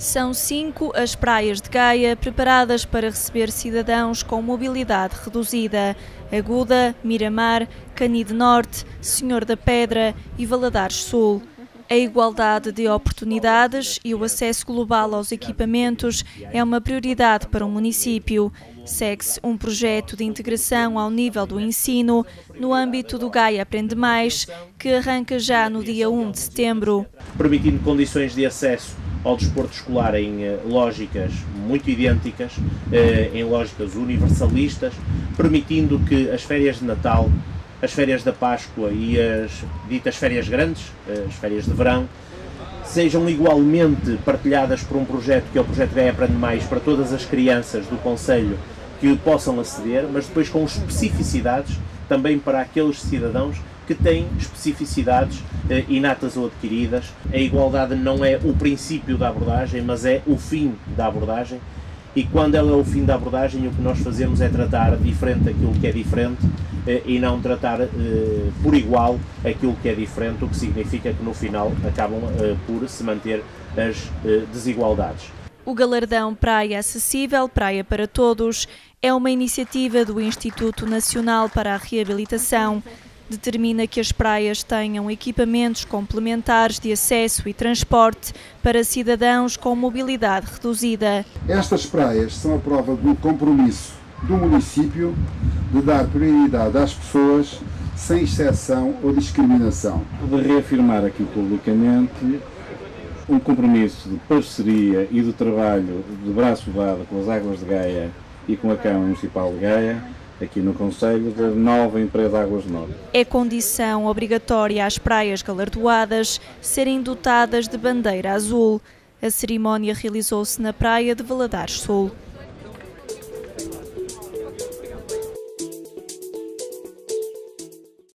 São 5 as praias de Gaia preparadas para receber cidadãos com mobilidade reduzida: Aguda, Miramar, Canide-Norte, Senhor da Pedra e Valadares-Sul. A igualdade de oportunidades e o acesso global aos equipamentos é uma prioridade para o município. Segue-se um projeto de integração ao nível do ensino no âmbito do Gaia Aprende +, que arranca já no dia 1 de setembro. Permitindo condições de acesso ao desporto escolar em lógicas muito idênticas, em lógicas universalistas, permitindo que as férias de Natal, as férias da Páscoa e as ditas férias grandes, as férias de verão, sejam igualmente partilhadas por um projeto que é o projeto Gaia Aprende Mais, para todas as crianças do concelho que possam aceder, mas depois com especificidades também para aqueles cidadãos que têm especificidades inatas ou adquiridas. A igualdade não é o princípio da abordagem, mas é o fim da abordagem. E quando ela é o fim da abordagem, o que nós fazemos é tratar diferente aquilo que é diferente e não tratar por igual aquilo que é diferente, o que significa que no final acabam por se manter as desigualdades. O Galardão Praia Acessível - Praia para Todos é uma iniciativa do Instituto Nacional para a Reabilitação. Determina que as praias tenham equipamentos complementares de acesso e transporte para cidadãos com mobilidade reduzida. Estas praias são a prova do compromisso do município de dar prioridade às pessoas, sem exceção ou discriminação. De reafirmar aqui publicamente um compromisso de parceria e de trabalho de braço dado com as Águas de Gaia e com a Câmara Municipal de Gaia, aqui no Conselho da Nova Empresa Águas de Norte. É condição obrigatória às praias galardoadas serem dotadas de bandeira azul. A cerimónia realizou-se na praia de Valadares-Sul.